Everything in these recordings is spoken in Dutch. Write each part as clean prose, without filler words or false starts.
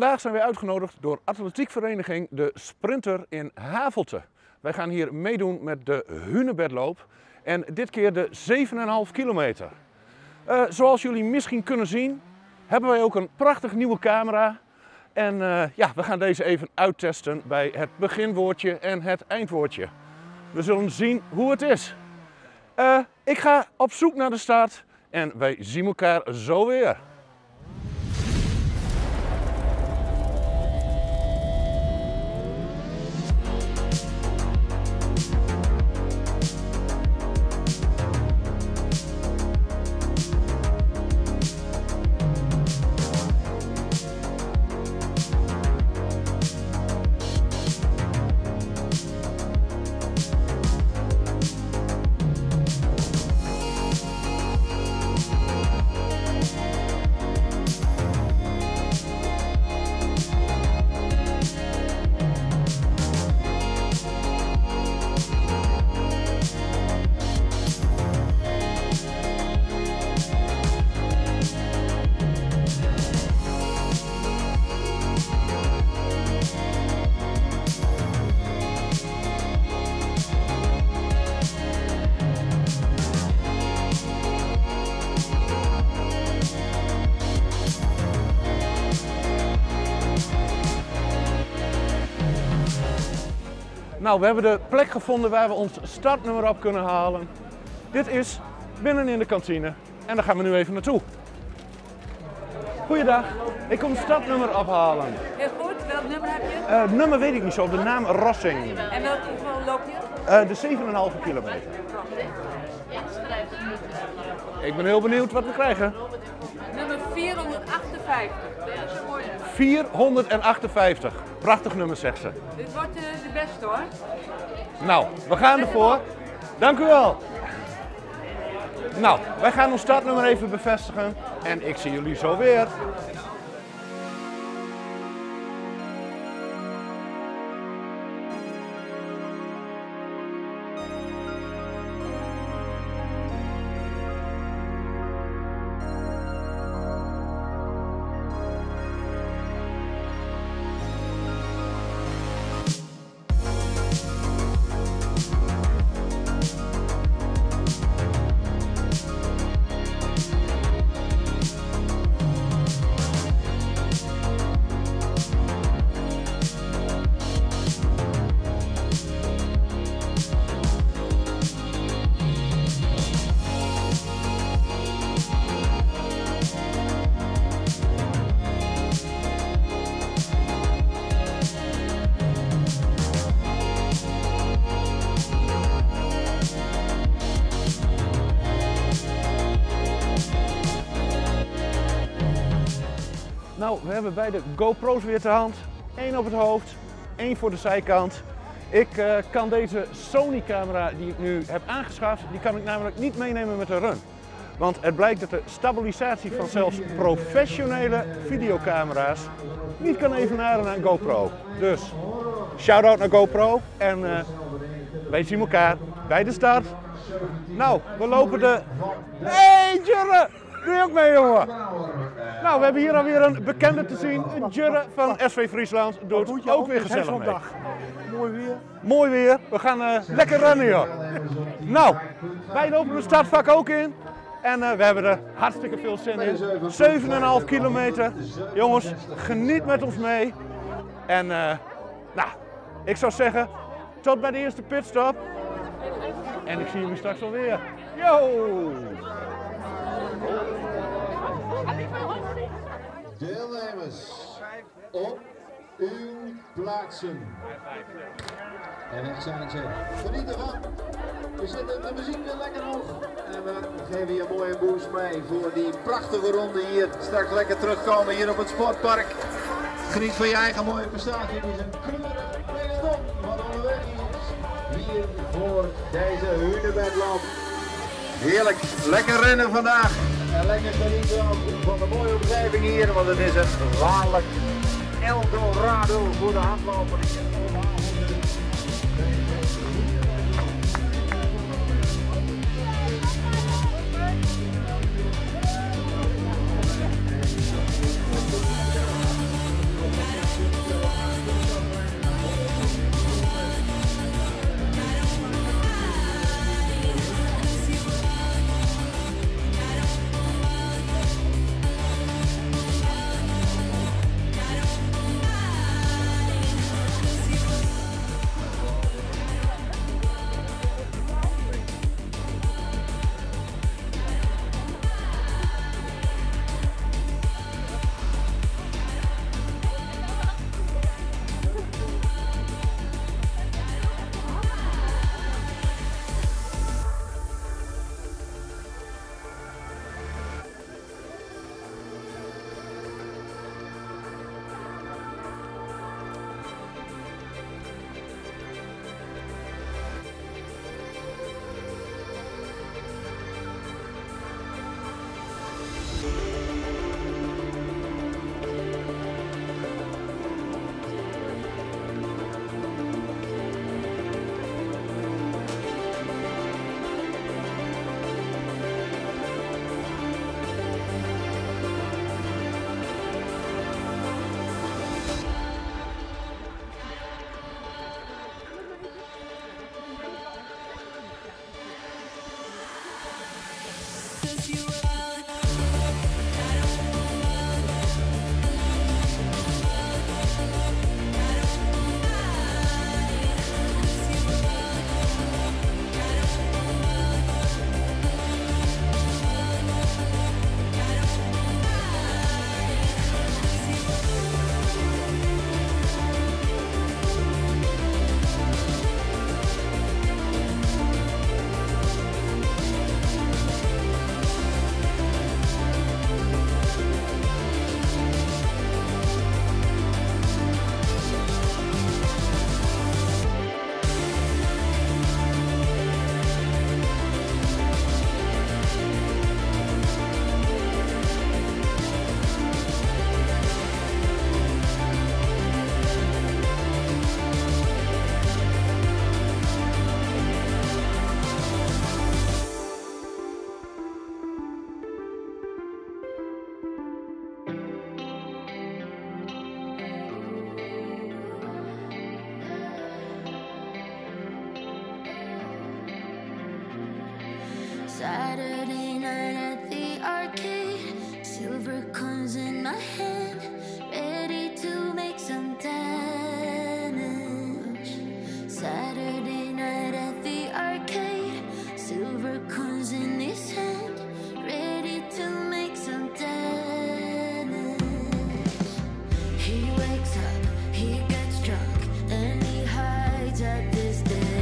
Vandaag zijn wij uitgenodigd door Atletiek Vereniging de Sprinter in Havelte. Wij gaan hier meedoen met de Hunebedloop en dit keer de 7,5 kilometer. Zoals jullie misschien kunnen zien, hebben wij ook een prachtig nieuwe camera. En ja, we gaan deze even uittesten bij het beginwoordje en het eindwoordje. We zullen zien hoe het is. Ik ga op zoek naar de start en wij zien elkaar zo weer. Nou, we hebben de plek gevonden waar we ons startnummer op kunnen halen. Dit is binnen in de kantine en daar gaan we nu even naartoe. Goeiedag, ik kom startnummer ophalen. Heel goed, welk nummer heb je? Het nummer weet ik niet zo, de naam Rossing. En welk niveau loop je? De 7,5 kilometer. Ik ben heel benieuwd wat we krijgen. Nummer 458. 458. Prachtig nummer, zegt ze. Dit wordt de beste hoor. Nou, we gaan ervoor. Dank u wel. Nou, wij gaan ons startnummer even bevestigen en ik zie jullie zo weer. Nou, we hebben beide GoPro's weer ter hand. Eén op het hoofd, één voor de zijkant. Ik kan deze Sony camera die ik nu heb aangeschaft, die kan ik namelijk niet meenemen met een run. Want het blijkt dat de stabilisatie van zelfs professionele videocamera's niet kan evenaren aan GoPro. Dus, shout-out naar GoPro en wij zien elkaar bij de start. Nou, we lopen de... Hey Jurre, doe je ook mee jongen? Nou, we hebben hier alweer een bekende te zien, Jurre van SV Friesland, doet ook weer gezellig mee. Mooi weer. Mooi weer, we gaan lekker rennen joh. Nou, wij lopen het startvak ook in en we hebben er hartstikke veel zin in. 7,5 kilometer, jongens, geniet met ons mee. En nou, ik zou zeggen, tot bij de eerste pitstop. En ik zie jullie straks alweer. Yo! Deelnemers, op uw plaatsen. En weg zijn ze. Geniet ervan. We zetten de muziek weer lekker hoog. En we geven je een mooie boost mee voor die prachtige ronde hier. Straks lekker terugkomen hier op het sportpark. Geniet van je eigen mooie prestatie. Het is een kleurige peloton wat onderweg is. Hier voor deze Hunebedloop. Heerlijk, lekker rennen vandaag. En lekker genieten van de mooie omgeving hier, want het is een waarlijk Eldorado voor de hardloper. Saturday night at the arcade, silver comes in my hand, ready to make some damage. Saturday night at the arcade, silver comes in his hand, ready to make some damage. He wakes up, he gets drunk, and he hides at this day.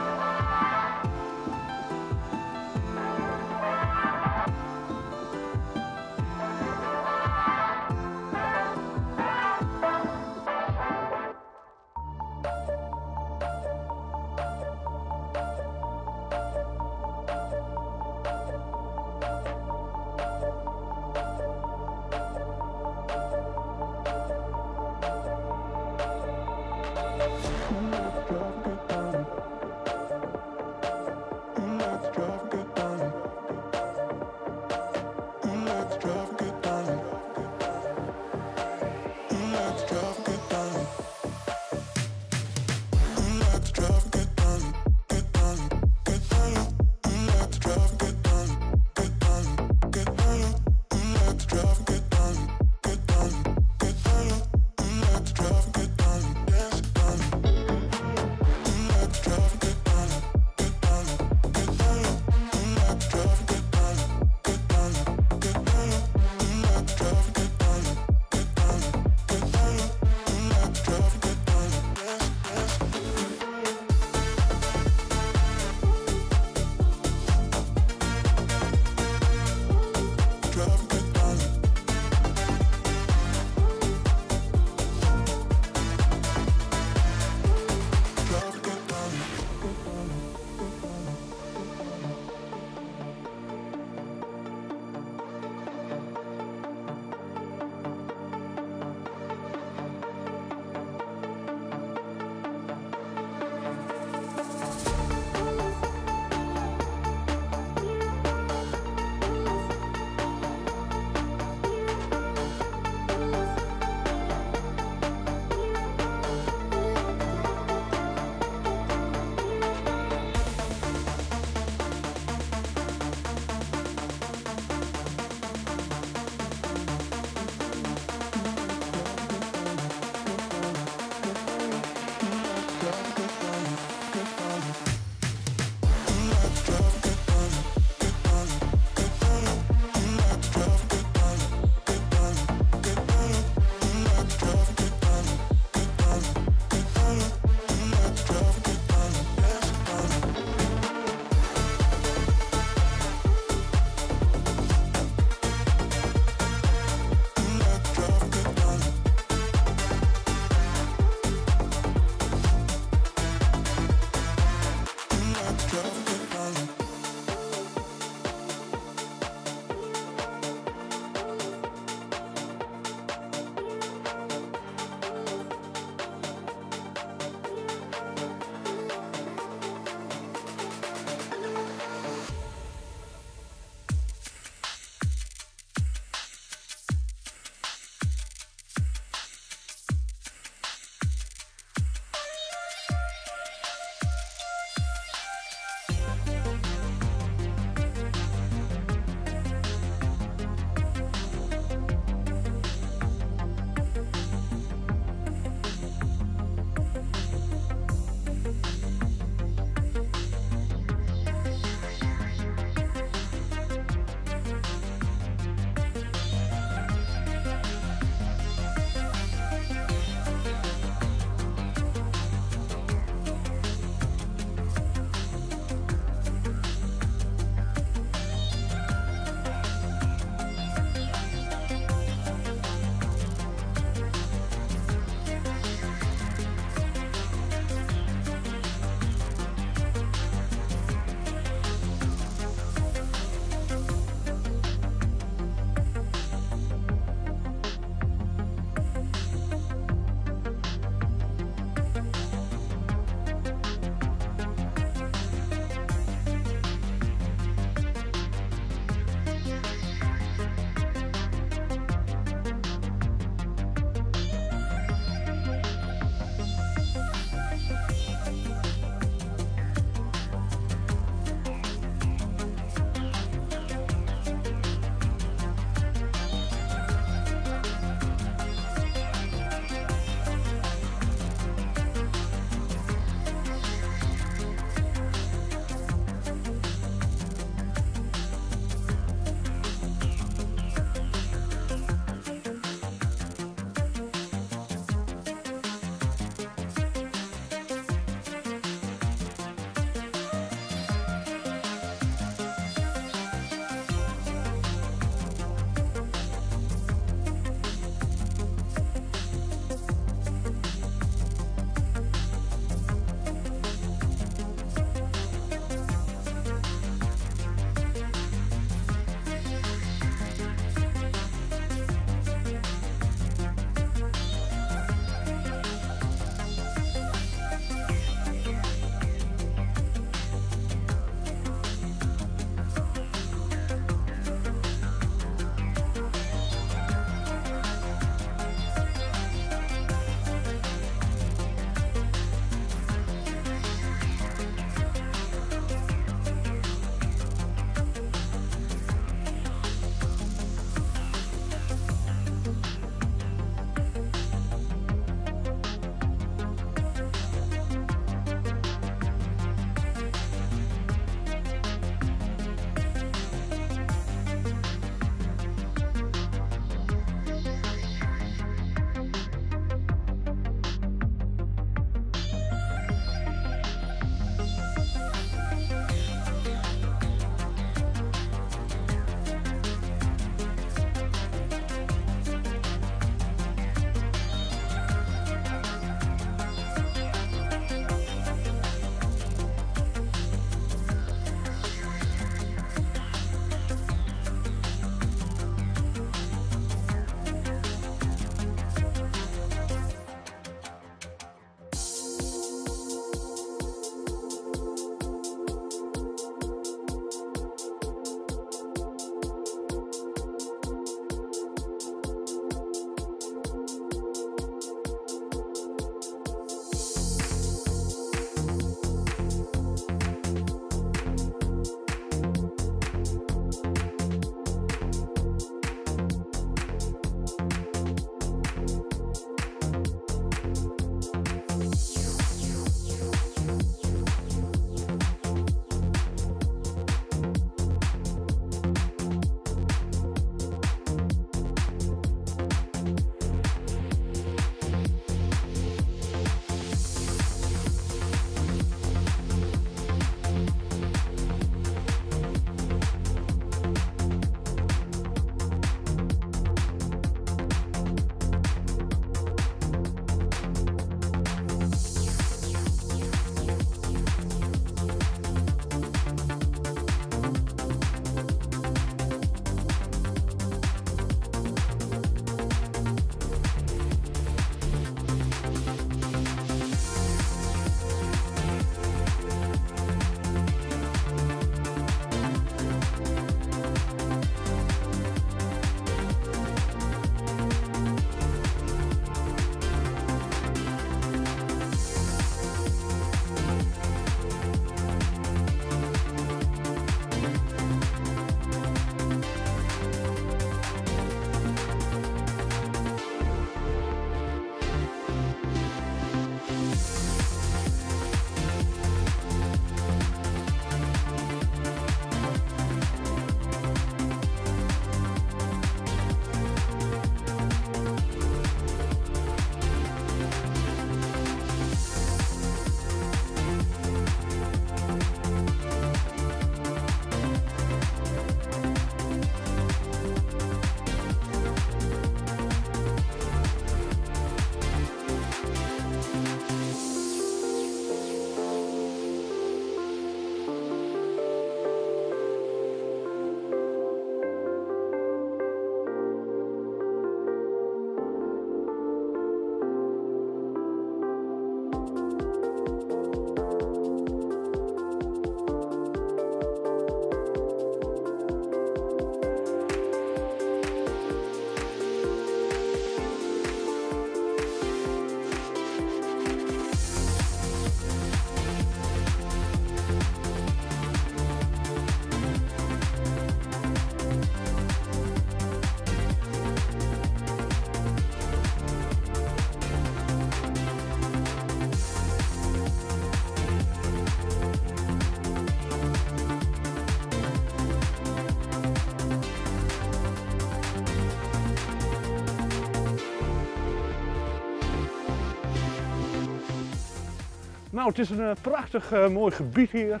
Nou, het is een prachtig mooi gebied hier.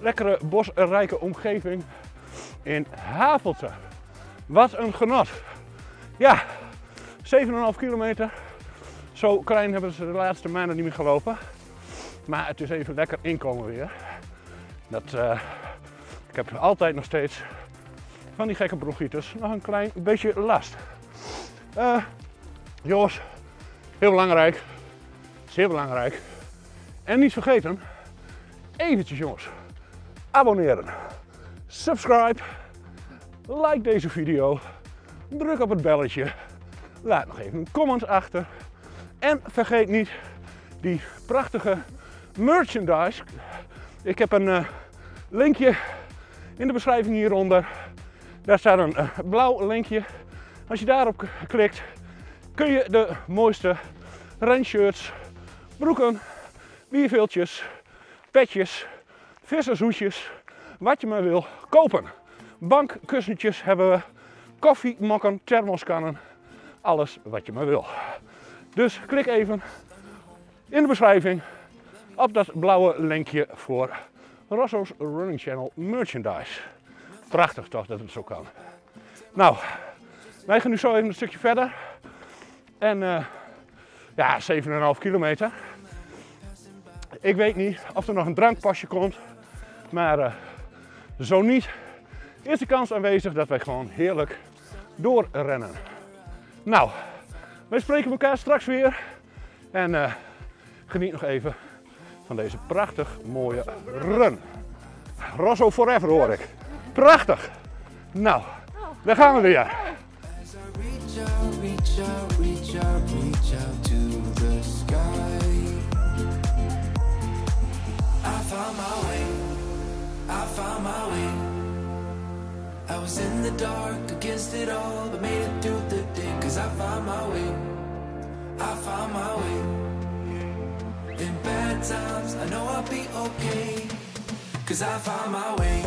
Lekkere bosrijke omgeving in Havelte. Wat een genot. Ja, 7,5 kilometer. Zo klein hebben ze de laatste maanden niet meer gelopen. Maar het is even lekker inkomen weer. Ik heb altijd nog steeds van die gekke bronchitis nog een klein beetje last. Jongens, heel belangrijk. Zeer belangrijk. En niet vergeten, eventjes jongens, abonneren, subscribe, like deze video, druk op het belletje, laat nog even een comment achter. En vergeet niet die prachtige merchandise. Ik heb een linkje in de beschrijving hieronder. Daar staat een blauw linkje. Als je daarop klikt, kun je de mooiste renshirts, broeken, bierveeltjes, petjes, vissershoedjes, wat je maar wil, kopen. Bankkussentjes hebben we, koffiemokken, thermoskannen, alles wat je maar wil. Dus klik even in de beschrijving op dat blauwe linkje voor Rosso's Running Channel merchandise. Prachtig toch dat het zo kan. Nou, wij gaan nu zo even een stukje verder. En ja, 7,5 kilometer. Ik weet niet of er nog een drankpasje komt, maar zo niet is de kans aanwezig dat wij gewoon heerlijk doorrennen. Nou, wij spreken elkaar straks weer en geniet nog even van deze prachtig mooie run. Rosso forever hoor ik. Prachtig! Nou, daar gaan we weer. I was in the dark against it all, but made it through the day. Cause I found my way, I found my way. In bad times, I know I'll be okay. Cause I found my way.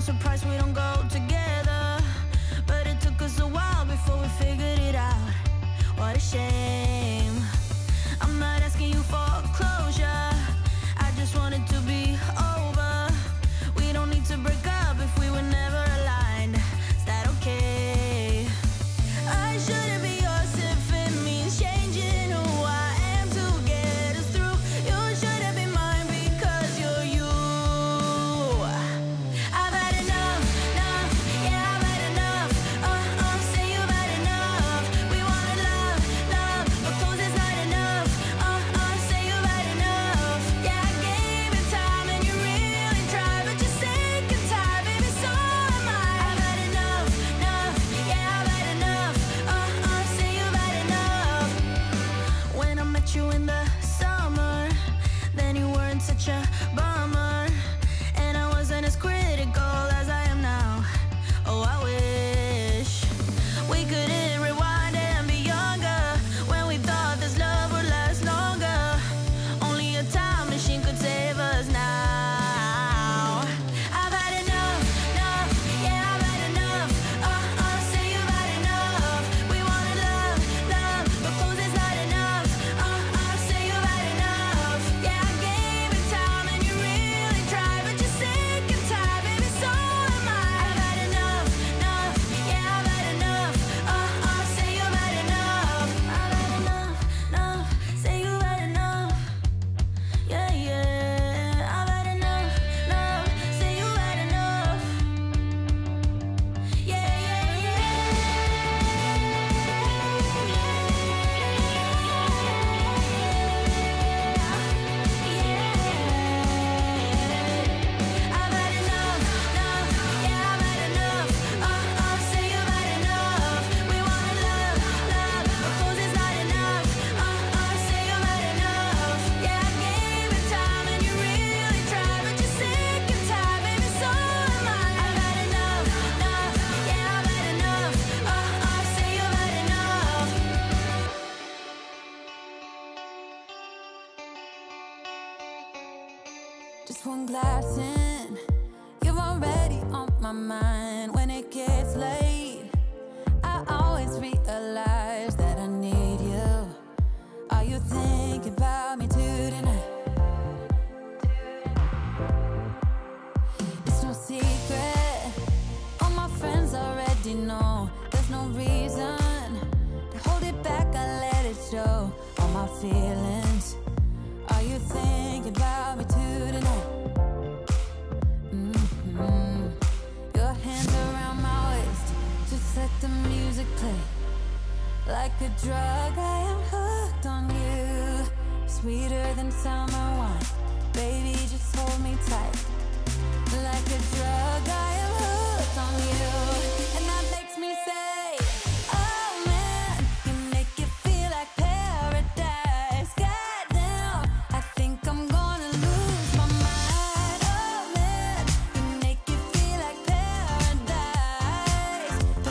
Surprise me. blasting. You're already on my mind. When it gets late, I always realize that I need you. Are you thinking about me too tonight? It's no secret, all my friends already know. There's no reason to hold it back, I let it show. All my feelings, are you thinking about me too tonight? Your hands around my waist, just let the music play. Like a drug, I am hooked on you. Sweeter than summer wine, baby, just hold me tight. Like a drug, I am hooked on you. And that makes me say, oh man, you make it feel like paradise. Goddamn, I think I'm gonna lose my mind. Oh man, you make it feel like paradise. Paradise. I'm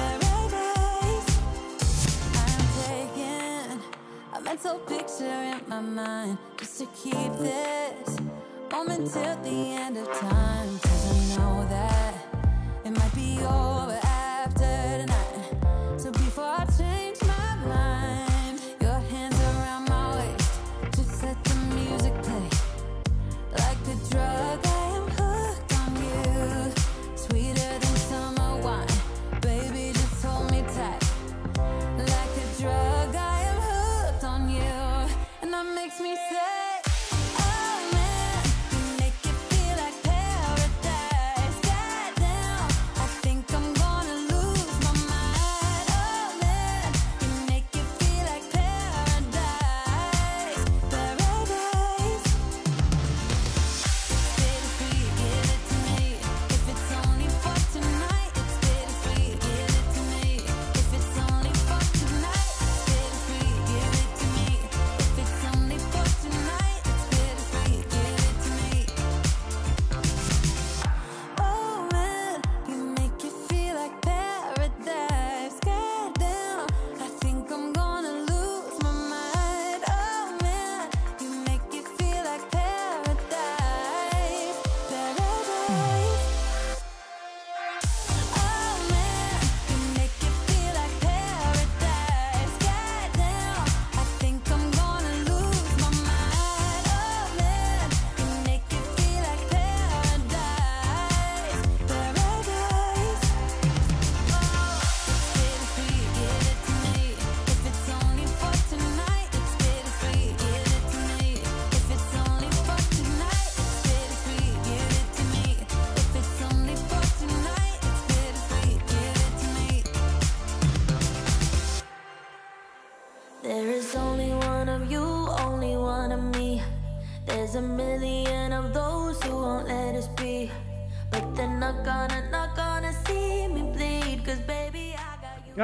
taking a mental picture in my mind, just to keep this moment till the end of time. Cause I know that it might be over after tonight. So before I change my mind, your hands around my waist, just let the music play. Like a drug, I am hooked on you. Sweeter than summer wine, baby, just hold me tight. Like a drug, I am hooked on you. And that makes me say,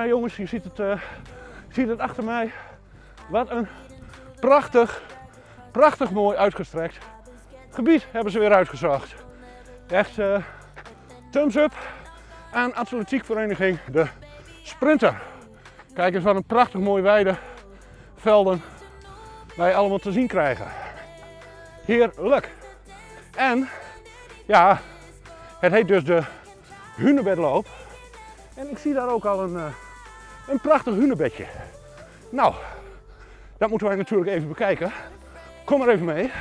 ja jongens, je ziet het achter mij. Wat een prachtig mooi uitgestrekt gebied hebben ze weer uitgezocht. Echt thumbs up aan Atletiek Vereniging de Sprinter. Kijk eens wat een prachtig mooi weidevelden wij allemaal te zien krijgen. Heerlijk. En ja, het heet dus de Hunebedloop. En ik zie daar ook al een prachtig hunebedje. Nou, dat moeten wij natuurlijk even bekijken. Kom maar even mee.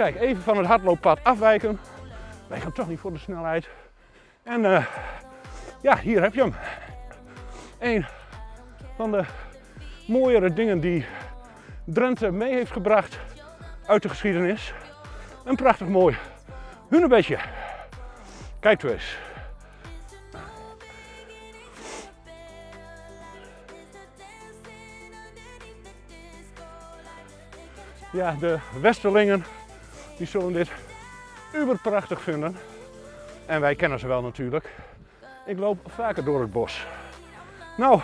Kijk, even van het hardlooppad afwijken. Wij gaan toch niet voor de snelheid. En ja, hier heb je hem. Een van de mooiere dingen die Drenthe mee heeft gebracht uit de geschiedenis. Een prachtig mooi hunebedje. Kijk toe eens. Ja, de Westerlingen. Die zullen dit uberprachtig vinden. En wij kennen ze wel natuurlijk. Ik loop vaker door het bos. Nou,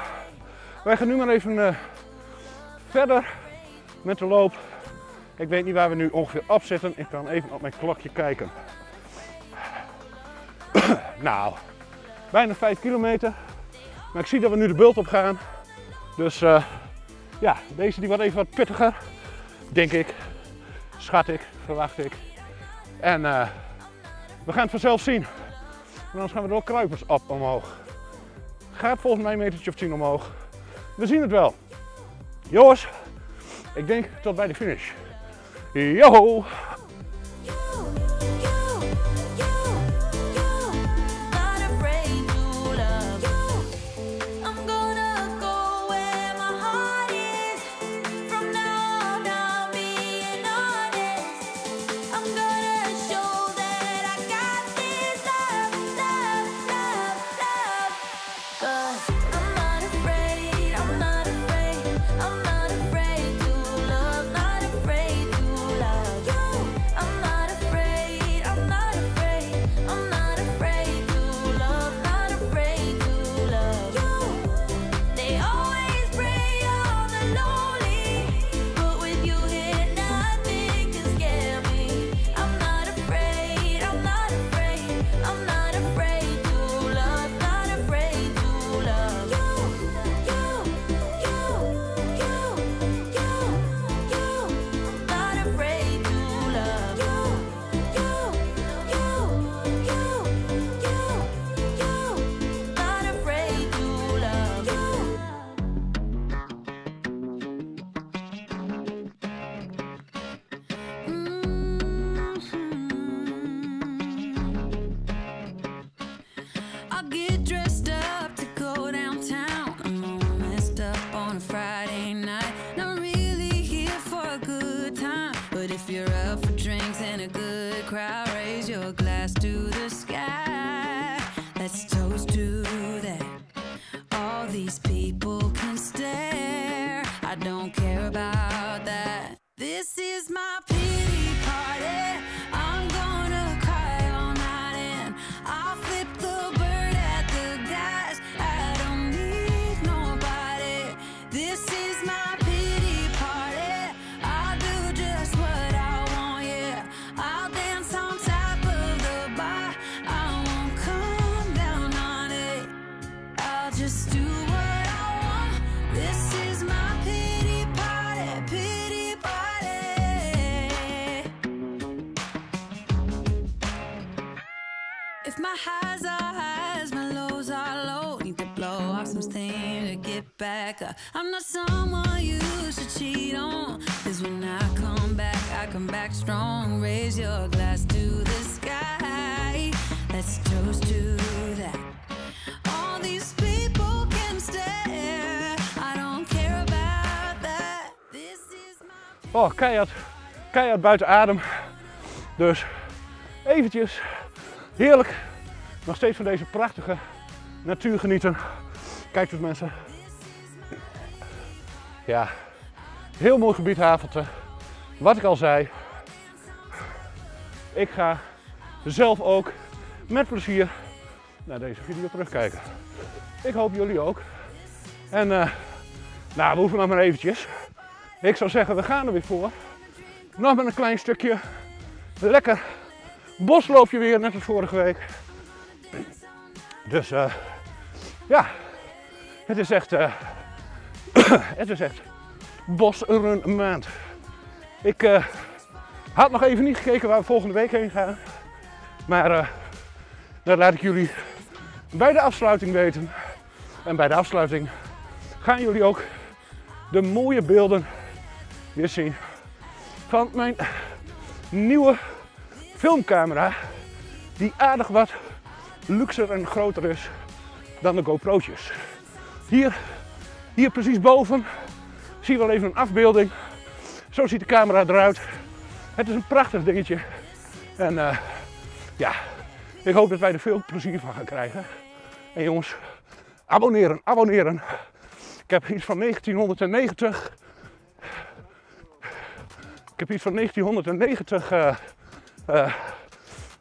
wij gaan nu maar even verder met de loop. Ik weet niet waar we nu ongeveer op zitten. Ik kan even op mijn klokje kijken. Nou, bijna 5 kilometer. Maar ik zie dat we nu de bult op gaan. Dus ja, deze die wordt even wat pittiger. Denk ik. Schat ik. Verwacht ik. En we gaan het vanzelf zien. En anders gaan we door kruipers op omhoog. Gaat volgens mij een metertje of 10 omhoog. We zien het wel. Jongens, ik denk tot bij de finish. Joho! I'm not someone you should cheat on, 'cause when I come back strong. Raise your glass to the sky, let's toast to that. All these people can stare, I don't care about that. This is my... Oh, keihard buiten adem. Dus eventjes heerlijk nog steeds van deze prachtige natuur genieten. Kijk dus mensen. Ja, heel mooi gebied Havelte. Wat ik al zei, ik ga zelf ook met plezier naar deze video terugkijken. Ik hoop jullie ook. En nou, we hoeven nog maar eventjes. Ik zou zeggen, we gaan er weer voor. Nog maar een klein stukje. Lekker bosloopje weer, net als vorige week. Dus ja, het is echt... Het is echt bosrun maand. Ik had nog even niet gekeken waar we volgende week heen gaan. Maar dat laat ik jullie bij de afsluiting weten. En bij de afsluiting gaan jullie ook de mooie beelden weer zien van mijn nieuwe filmcamera. Die aardig wat luxer en groter is dan de GoPro'tjes. Hier precies boven zie je wel even een afbeelding. Zo ziet de camera eruit. Het is een prachtig dingetje. En ja, ik hoop dat wij er veel plezier van gaan krijgen. En jongens, abonneren, abonneren. Ik heb iets van 1990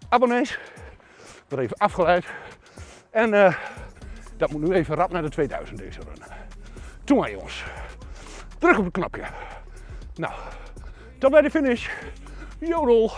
abonnees. Ik word even afgeleid. En Dat moet nu even rap naar de 2000 deze run. Doe maar jongens. Druk op het knopje. Nou, tot bij de finish. Jodel.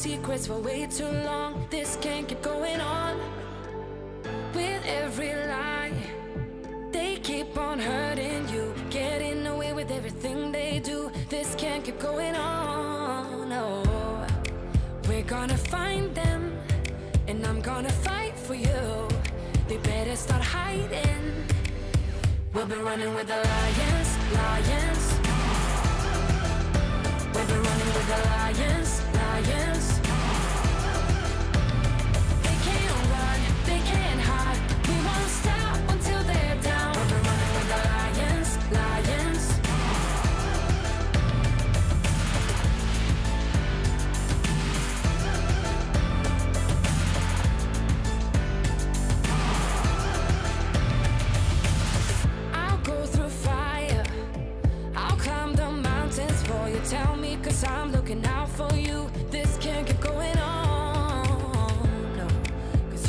Secrets for way too long. This can't keep going on. With every lie, they keep on hurting you, getting away with everything they do. This can't keep going on. Oh, we're gonna find them, and I'm gonna fight for you. They better start hiding. We'll be running with the lions, lions. We'll be running with the lions, lions. Tell me, 'cause I'm looking out for you. This can't keep going.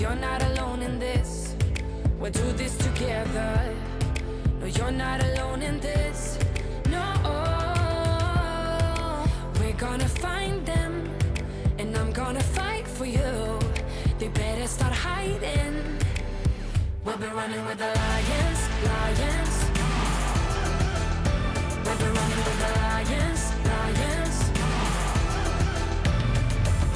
you're not alone in this. We'll do this together. No, you're not alone in this. No, we're gonna find them, and I'm gonna fight for you. They better start hiding. We'll be running with the lions, lions. We'll be running with the lions, lions.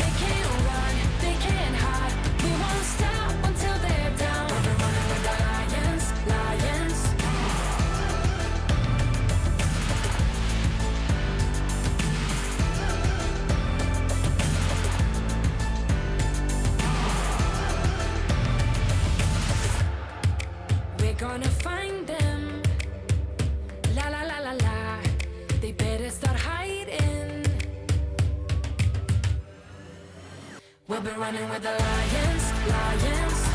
They can't run, they can't hide. We won't stop until they're down. We'll be running with the lions, lions. Gonna find them, la la la la la, they better start hiding. We'll be running with the lions, lions. Oh,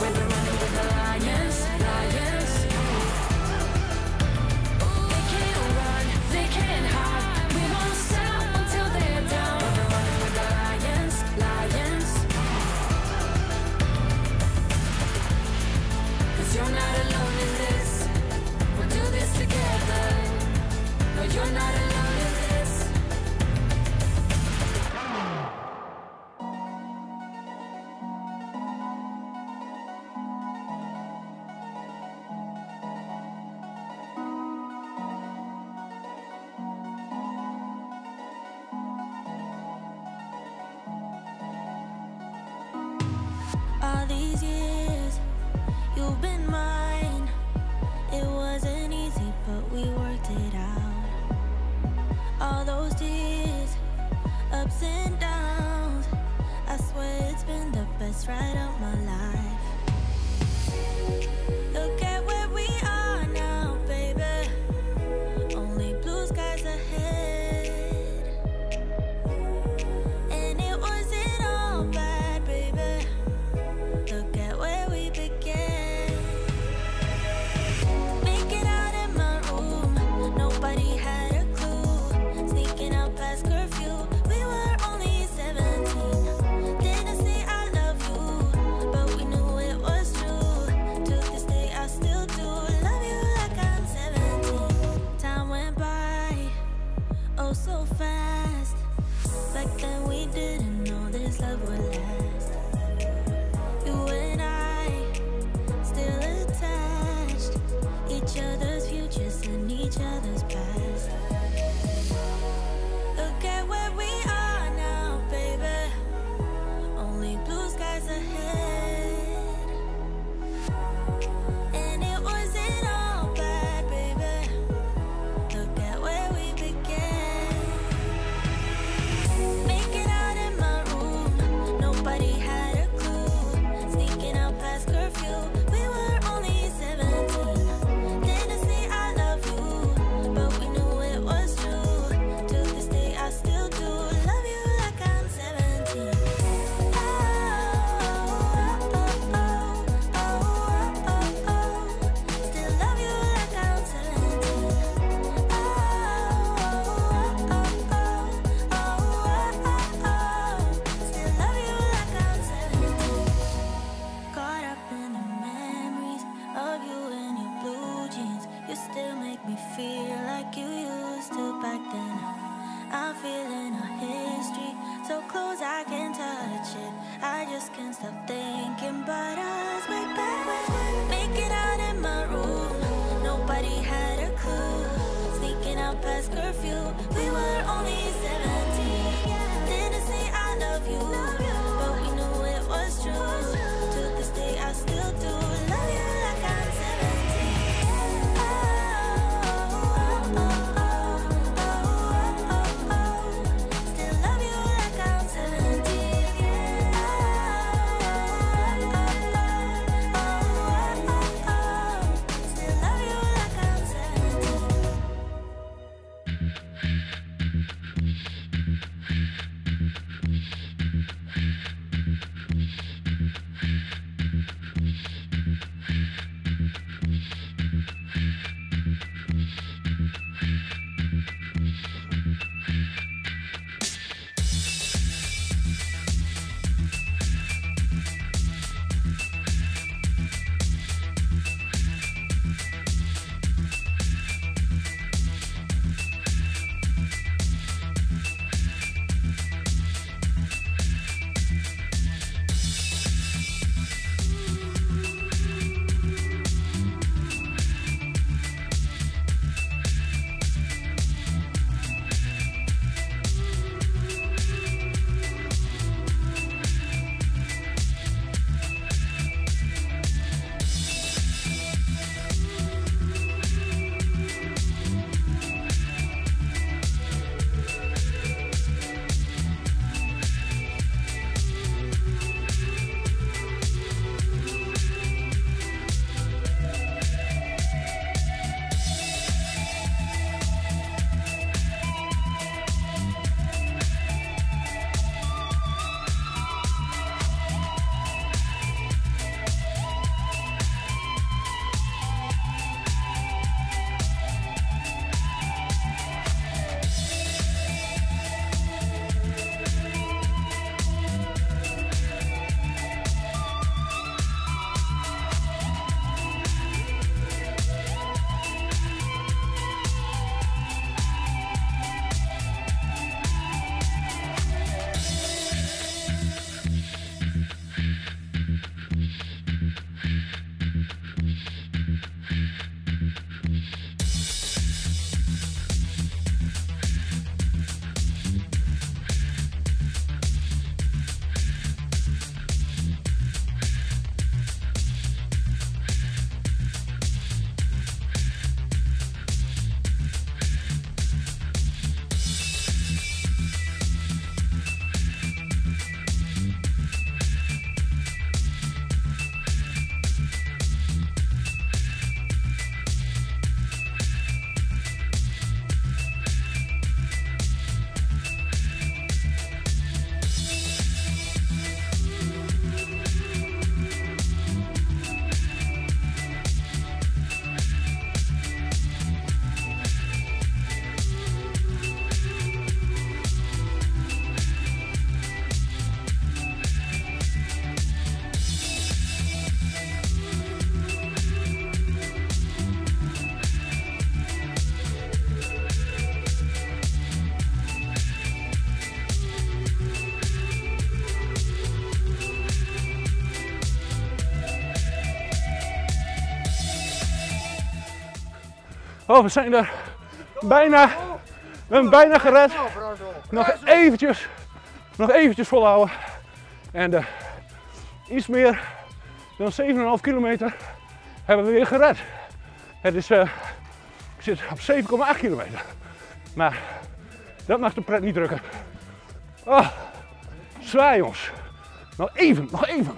we'll be running with the lions, lions. Ooh, they can't run, they can't hide. We won't stop until they're down. We'll be running with the lions, lions. You're not alone in this. We'll do this together. No, you're not alone in this. All these years you've been mine. It wasn't easy, but we worked it out. All those tears, ups and downs, I swear it's been the best ride of my life. Look at where we are now, baby. Only blue skies ahead. And it wasn't all bad, baby. Look at where we began. Oh, we zijn er bijna. We hebben bijna gered. Nog eventjes volhouden. En iets meer dan 7,5 kilometer hebben we weer gered. Het is, ik zit op 7,8 kilometer. Maar dat mag de pret niet drukken. Oh, zwaai jongens. Nog even, nog even.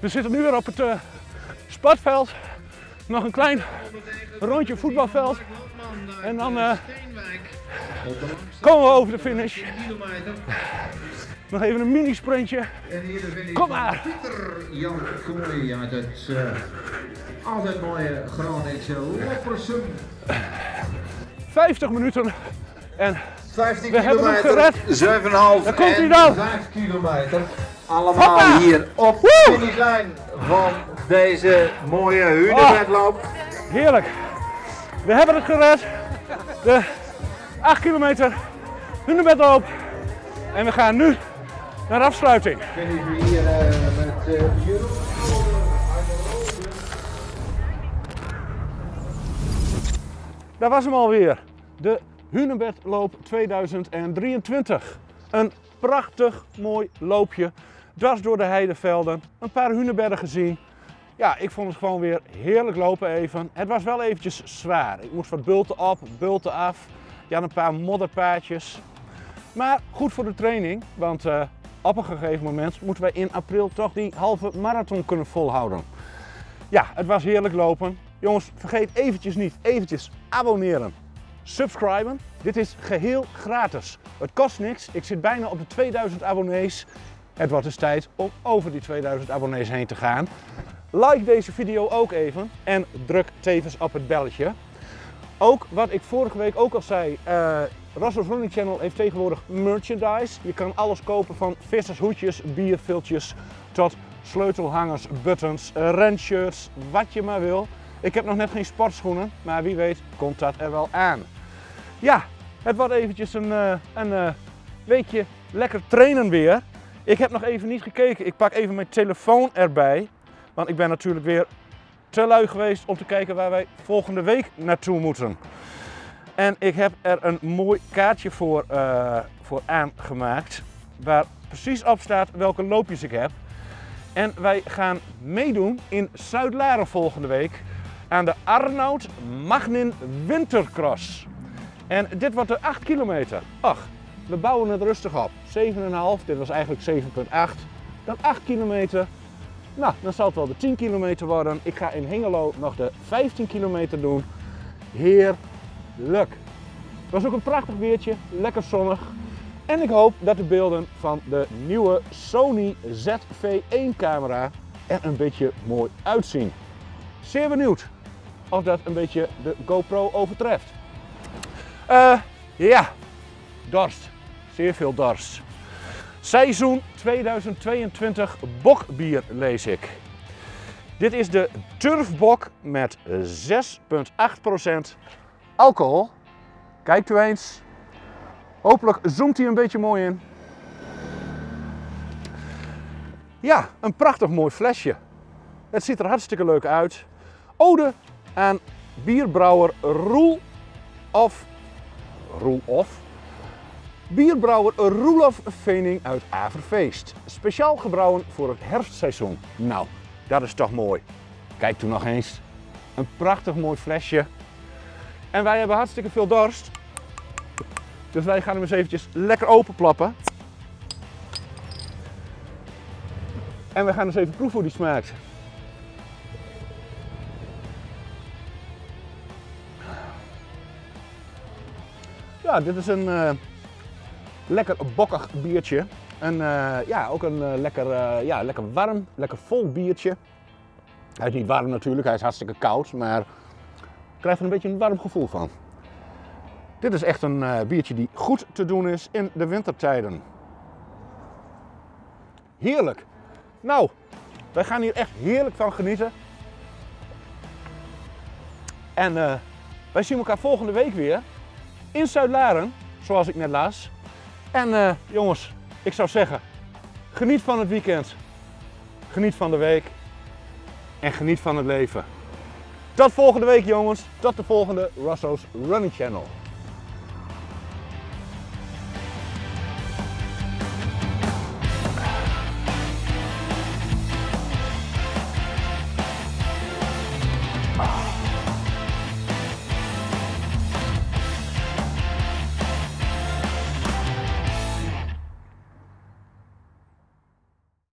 We zitten nu weer op het sportveld, nog een klein rondje voetbalveld en dan komen we over de finish. Nog even een mini sprintje. Kom maar! Jan Kooi uit het altijd mooie Groningse Loppersum. 50 minuten en 15 we hebben het gered. 7,5 en komt hij dan. 5 kilometer. Allemaal hoppa! Hier op de finishlijn van deze mooie hunebedloop. Oh, heerlijk. We hebben het gered. De 8 kilometer hunebedloop. En we gaan nu naar de afsluiting. Finish hier met Jeroen. Daar was hem alweer. De hunebedloop 2023. Een prachtig mooi loopje. Dwars door de heidevelden, een paar hunebedden gezien. Ja, ik vond het gewoon weer heerlijk lopen even. Het was wel eventjes zwaar. Ik moest wat bulten op, bulten af. Je had een paar modderpaadjes. Maar goed voor de training, want op een gegeven moment moeten wij in april toch die halve marathon kunnen volhouden. Ja, het was heerlijk lopen. Jongens, vergeet eventjes niet, eventjes abonneren. Subscriben. Dit is geheel gratis. Het kost niks. Ik zit bijna op de 2000 abonnees. Het wordt dus tijd om over die 2000 abonnees heen te gaan. Like deze video ook even en druk tevens op het belletje. Ook wat ik vorige week ook al zei, Rosso's Running Channel heeft tegenwoordig merchandise. Je kan alles kopen van vissershoedjes, bierviltjes tot sleutelhangers, buttons, renshirts, wat je maar wil. Ik heb nog net geen sportschoenen, maar wie weet komt dat er wel aan. Ja, het wordt eventjes een weekje lekker trainen weer. Ik heb nog even niet gekeken. Ik pak even mijn telefoon erbij. Want ik ben natuurlijk weer te lui geweest om te kijken waar wij volgende week naartoe moeten. En ik heb er een mooi kaartje voor aangemaakt. Waar precies op staat welke loopjes ik heb. En wij gaan meedoen in Zuidlaren volgende week. Aan de Arnoud Magnin Wintercross. En dit wordt de 8 kilometer. Ach, we bouwen het rustig op. 7,5, dit was eigenlijk 7,8. Dan 8 kilometer. Nou, dan zal het wel de 10 kilometer worden. Ik ga in Hengelo nog de 15 kilometer doen. Heerlijk. Het was ook een prachtig weertje. Lekker zonnig. En ik hoop dat de beelden van de nieuwe Sony ZV-1 camera er een beetje mooi uitzien. Zeer benieuwd of dat een beetje de GoPro overtreft. Ja, dorst. Zeer veel dorst. Seizoen 2022 bokbier lees ik. Dit is de Turfbok met 6,8% alcohol. Kijkt u eens. Hopelijk zoomt hij een beetje mooi in. Ja, een prachtig mooi flesje. Het ziet er hartstikke leuk uit. Ode aan bierbrouwer Roelof Vening uit Averfeest. Speciaal gebrouwen voor het herfstseizoen. Nou, dat is toch mooi. Kijk toen nog eens. Een prachtig mooi flesje. En wij hebben hartstikke veel dorst. Dus wij gaan hem eens eventjes lekker openplappen. En we gaan eens even proeven hoe die smaakt. Ja, dit is een... lekker bokkig biertje. En ja, ook een lekker warm, lekker vol biertje. Hij is niet warm natuurlijk, hij is hartstikke koud, maar ik krijg er een beetje een warm gevoel van. Dit is echt een biertje die goed te doen is in de wintertijden. Heerlijk. Nou, wij gaan hier echt heerlijk van genieten. En wij zien elkaar volgende week weer in Zuidlaren, zoals ik net las. En jongens, ik zou zeggen, geniet van het weekend, geniet van de week en geniet van het leven. Tot volgende week jongens, tot de volgende Rosso's Running Channel.